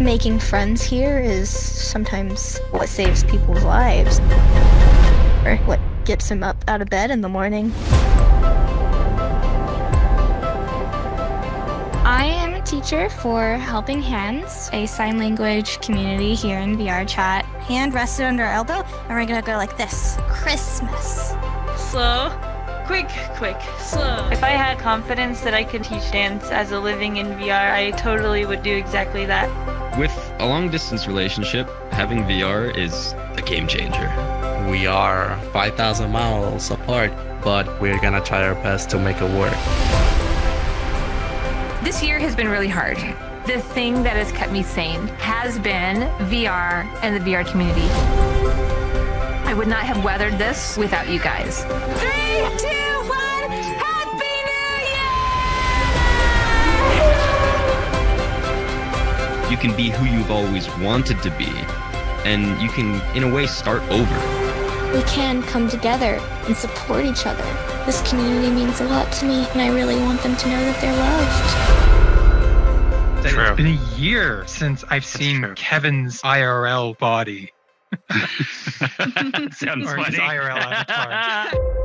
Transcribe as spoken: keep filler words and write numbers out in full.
Making friends here is sometimes what saves people's lives, or what gets them up out of bed in the morning. I am a teacher for Helping Hands, a sign language community here in V R Chat. Hand rested under our elbow, and we're gonna go like this. Christmas. Slow, quick, quick, slow. If I had confidence that I could teach dance as a living in V R, I totally would do exactly that. With a long-distance relationship, having V R is a game changer. We are five thousand miles apart, but we're gonna try our best to make it work. This year has been really hard. The thing that has kept me sane has been V R and the V R community. I would not have weathered this without you guys. Three, two, one, Happy New Year! You can be who you've always wanted to be, and you can, in a way, start over. We can come together and support each other. This community means a lot to me, and I really want them to know that they're loved. True. It's been a year since I've That's seen true. Kevin's I R L body. Sounds or funny. His I R L avatar.